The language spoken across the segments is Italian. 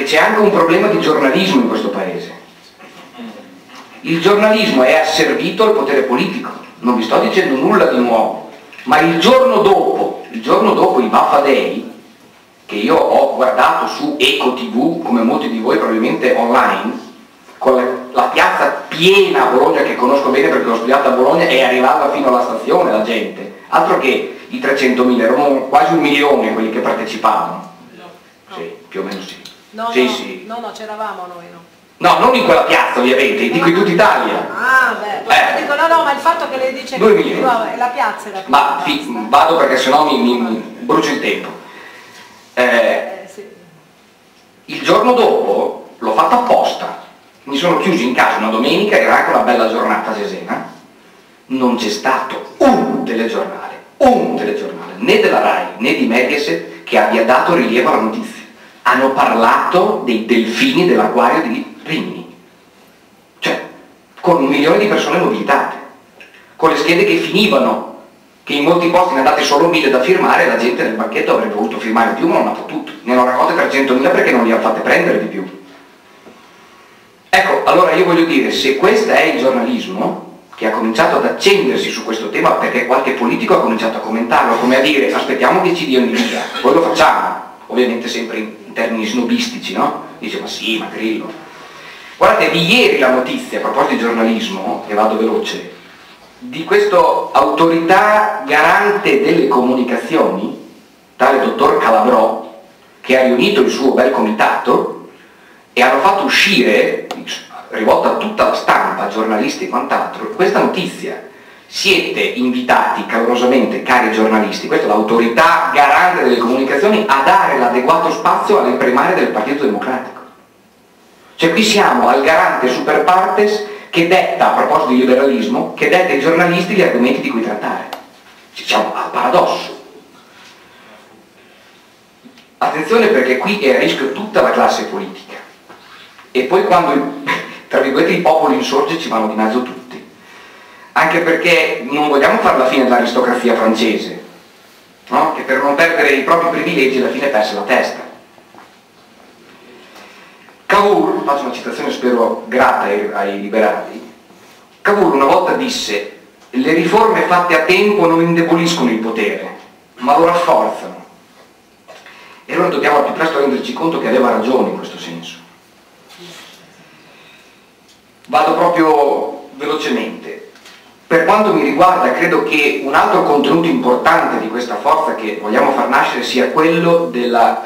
perché c'è anche un problema di giornalismo in questo paese. Il giornalismo è asservito al potere politico, non vi sto dicendo nulla di nuovo, ma il giorno dopo i Baffadei, che io ho guardato su EcoTV, come molti di voi probabilmente online, con la piazza piena a Bologna, che conosco bene perché l'ho studiata a Bologna, e arrivava fino alla stazione la gente, altro che i 300.000, erano quasi 1.000.000 quelli che partecipavano. No. Sì, più o meno sì. No, sì, no, sì. No, c'eravamo noi, no? No, non in quella piazza ovviamente, dico in tutta Italia. Ah, beh, dico, no, ma il fatto che lei dice che la piazza è la piazza. Ma vado perché sennò mi brucio il tempo. Sì. Il giorno dopo l'ho fatto apposta, mi sono chiuso in casa una domenica, era anche una bella giornata a Cesena, non c'è stato un telegiornale, né della Rai né di Mediaset, che abbia dato rilievo alla notizia. Hanno parlato dei delfini dell'acquario di Rimini, cioè con 1.000.000 di persone mobilitate, con le schede che finivano, che in molti posti ne andate solo 1.000 da firmare, la gente nel banchetto avrebbe voluto firmare più ma non ha potuto, ne hanno raccolte 300.000 perché non li hanno fatte prendere di più. Ecco, allora io voglio dire, se questo è il giornalismo, che ha cominciato ad accendersi su questo tema perché qualche politico ha cominciato a commentarlo, come a dire aspettiamo che ci diano l'idea, poi lo facciamo, ovviamente sempre in termini snobistici, no? Dice ma sì, ma Grillo. Guardate, di ieri la notizia, a proposito di giornalismo, e vado veloce, di questo autorità garante delle comunicazioni, tale dottor Calabrò, che ha riunito il suo bel comitato e hanno fatto uscire, rivolta a tutta la stampa, giornalisti e quant'altro, questa notizia: siete invitati calorosamente, cari giornalisti, questa è l'autorità garante delle comunicazioni, a dare l'adeguato spazio alle primarie del Partito Democratico. Cioè qui siamo al garante super partes che detta, a proposito di liberalismo, che detta ai giornalisti gli argomenti di cui trattare. Ci siamo al paradosso. Attenzione, perché qui è a rischio tutta la classe politica, e poi quando tra virgolette il popolo insorge ci vanno di mezzo tutti, anche perché non vogliamo fare la fine dell'aristocrazia francese, no? Che per non perdere i propri privilegi alla fine perse la testa. Cavour, faccio una citazione spero grata ai liberali, Cavour una volta disse: le riforme fatte a tempo non indeboliscono il potere ma lo rafforzano. E allora dobbiamo al più presto renderci conto che aveva ragione in questo senso. Vado proprio velocemente. Per quanto mi riguarda, credo che un altro contenuto importante di questa forza che vogliamo far nascere sia quello della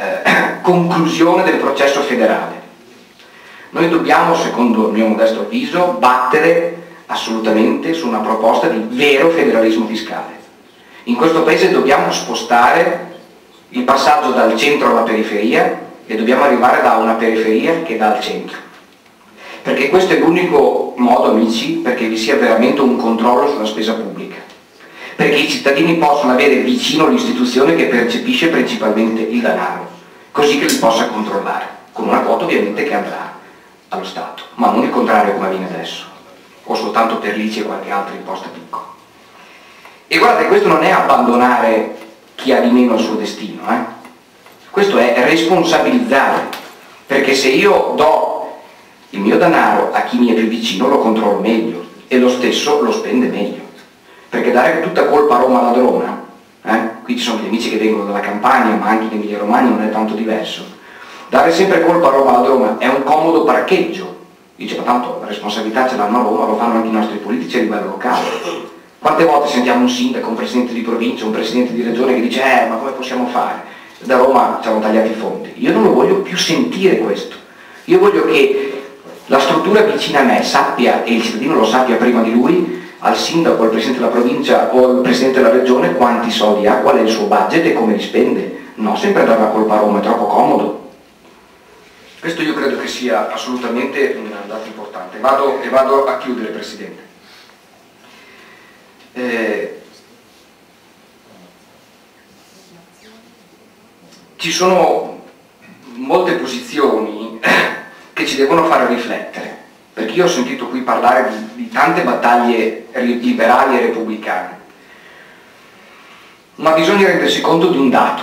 conclusione del processo federale. Noi dobbiamo, secondo il mio modesto avviso, battere assolutamente su una proposta di vero federalismo fiscale. In questo paese dobbiamo spostare il passaggio dal centro alla periferia, e dobbiamo arrivare da una periferia che dà al centro. Perché questo è l'unico modo, amici, perché vi sia veramente un controllo sulla spesa pubblica, perché i cittadini possano avere vicino l'istituzione che percepisce principalmente il denaro, così che li possa controllare, con una quota ovviamente che andrà allo Stato, ma non il contrario come avviene adesso, o soltanto per l'ICI e qualche altra imposta piccola. E guardate, questo non è abbandonare chi ha di meno al suo destino, questo è responsabilizzare, perché se io do il mio denaro a chi mi è più vicino lo controllo meglio, e lo stesso lo spende meglio, perché dare tutta colpa a Roma ladrona, qui ci sono gli amici che vengono dalla Campania, ma anche in Emilia Romagna non è tanto diverso, dare sempre colpa a Roma ladrona è un comodo parcheggio, dice ma tanto la responsabilità ce l'hanno a Roma, lo fanno anche i nostri politici a livello locale. Quante volte sentiamo un sindaco, un presidente di provincia, un presidente di regione che dice ma come possiamo fare? Da Roma ci hanno tagliato i fondi. Io non lo voglio più sentire questo, io voglio che la struttura vicina a me sappia, e il cittadino lo sappia prima di lui, al sindaco, al presidente della provincia o al presidente della regione, quanti soldi ha, qual è il suo budget e come li spende. No, sempre dare la colpa a Roma, è troppo comodo. Questo io credo che sia assolutamente un dato importante. Vado a chiudere, Presidente. Ci sono molte posizioni che ci devono fare riflettere, perché io ho sentito qui parlare di tante battaglie liberali e repubblicane, ma bisogna rendersi conto di un dato,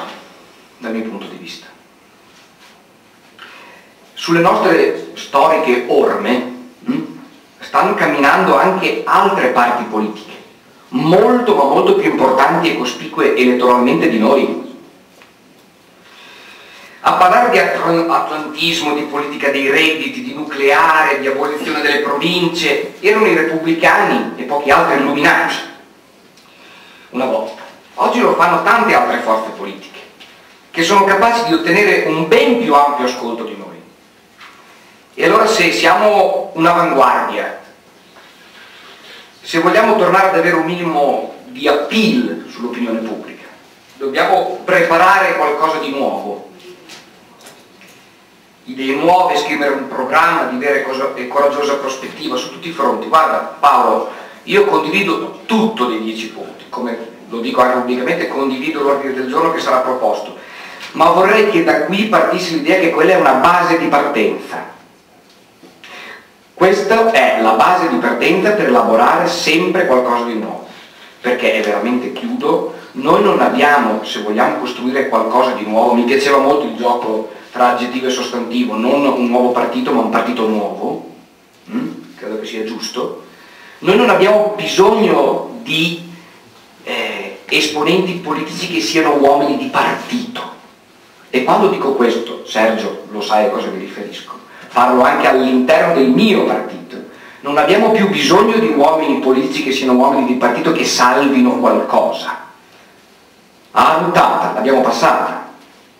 dal mio punto di vista. Sulle nostre storiche orme stanno camminando anche altre parti politiche, molto ma molto più importanti e cospicue elettoralmente di noi. A parlare di atlantismo, di politica dei redditi, di nucleare, di abolizione delle province, erano i repubblicani e pochi altri illuminati una volta. Oggi lo fanno tante altre forze politiche, che sono capaci di ottenere un ben più ampio ascolto di noi. E allora, se siamo un'avanguardia, se vogliamo tornare ad avere un minimo di appeal sull'opinione pubblica, dobbiamo preparare qualcosa di nuovo, idee nuove, scrivere un programma di vera e coraggiosa prospettiva su tutti i fronti. Guarda Paolo, io condivido tutto dei 10 punti, come lo dico anche pubblicamente, condivido l'ordine del giorno che sarà proposto, ma vorrei che da qui partisse l'idea che quella è una base di partenza. Questa è la base di partenza per elaborare sempre qualcosa di nuovo, perché è veramente, chiudo, noi non abbiamo, se vogliamo costruire qualcosa di nuovo, mi piaceva molto il gioco tra aggettivo e sostantivo, non un nuovo partito ma un partito nuovo, credo che sia giusto. Noi non abbiamo bisogno di esponenti politici che siano uomini di partito, e quando dico questo, Sergio lo sai a cosa mi riferisco, parlo anche all'interno del mio partito. Non abbiamo più bisogno di uomini politici che siano uomini di partito che salvino qualcosa, mutata, l'abbiamo passata.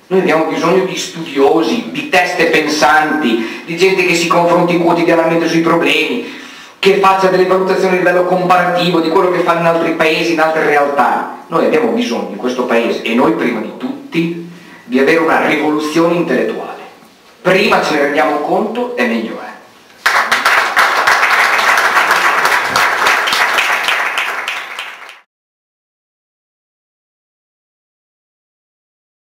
Noi abbiamo bisogno di studiosi, di teste pensanti, di gente che si confronti quotidianamente sui problemi, che faccia delle valutazioni a livello comparativo di quello che fanno in altri paesi, in altre realtà. Noi abbiamo bisogno in questo paese, e noi prima di tutti, di avere una rivoluzione intellettuale. Prima ce ne rendiamo conto e meglio è.